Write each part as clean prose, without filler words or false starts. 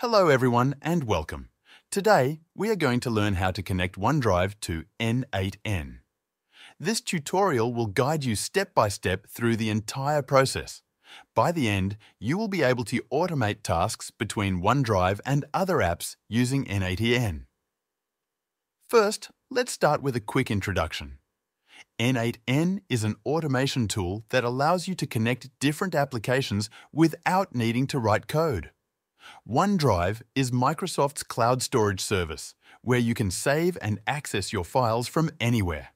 Hello everyone and welcome. Today we are going to learn how to connect OneDrive to N8N. This tutorial will guide you step by step through the entire process. By the end, you will be able to automate tasks between OneDrive and other apps using N8N. First, let's start with a quick introduction. N8N is an automation tool that allows you to connect different applications without needing to write code. OneDrive is Microsoft's cloud storage service, where you can save and access your files from anywhere.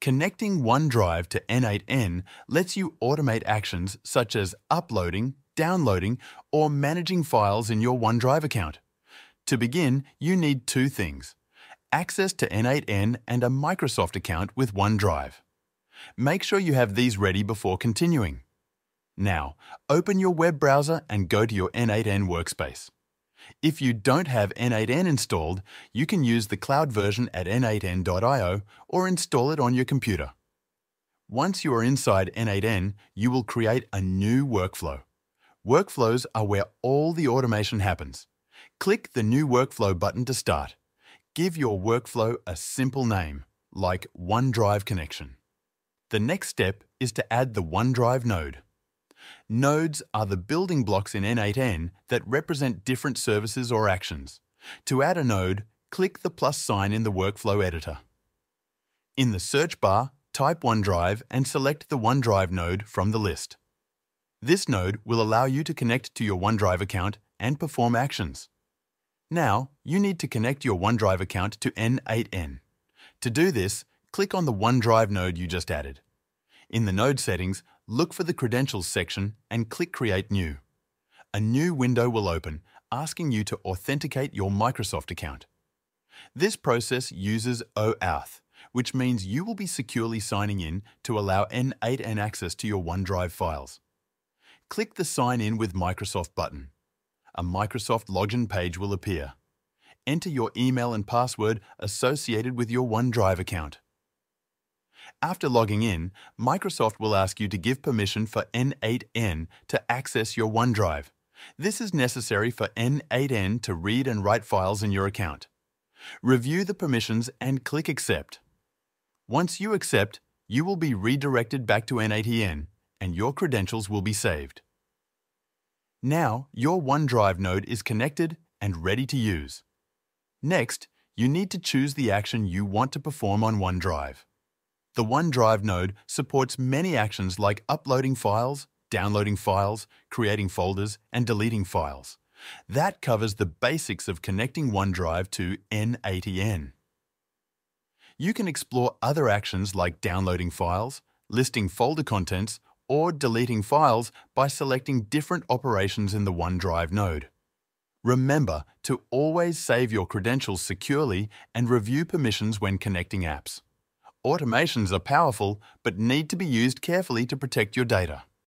Connecting OneDrive to N8N lets you automate actions such as uploading, downloading, or managing files in your OneDrive account. To begin, you need two things: access to N8N and a Microsoft account with OneDrive. Make sure you have these ready before continuing. Now, open your web browser and go to your N8N workspace. If you don't have N8N installed, you can use the cloud version at n8n.io or install it on your computer. Once you are inside N8N, you will create a new workflow. Workflows are where all the automation happens. Click the New Workflow button to start. Give your workflow a simple name, like OneDrive Connection. The next step is to add the OneDrive node. Nodes are the building blocks in N8N that represent different services or actions. To add a node, click the plus sign in the workflow editor. In the search bar, type OneDrive and select the OneDrive node from the list. This node will allow you to connect to your OneDrive account and perform actions. Now, you need to connect your OneDrive account to N8N. To do this, click on the OneDrive node you just added. In the node settings, look for the Credentials section and click Create New. A new window will open, asking you to authenticate your Microsoft account. This process uses OAuth, which means you will be securely signing in to allow N8N access to your OneDrive files. Click the Sign in with Microsoft button. A Microsoft login page will appear. Enter your email and password associated with your OneDrive account. After logging in, Microsoft will ask you to give permission for N8N to access your OneDrive. This is necessary for N8N to read and write files in your account. Review the permissions and click Accept. Once you accept, you will be redirected back to N8N and your credentials will be saved. Now, your OneDrive node is connected and ready to use. Next, you need to choose the action you want to perform on OneDrive. The OneDrive node supports many actions like uploading files, downloading files, creating folders, and deleting files. That covers the basics of connecting OneDrive to N8N. You can explore other actions like downloading files, listing folder contents, or deleting files by selecting different operations in the OneDrive node. Remember to always save your credentials securely and review permissions when connecting apps. Automations are powerful, but need to be used carefully to protect your data.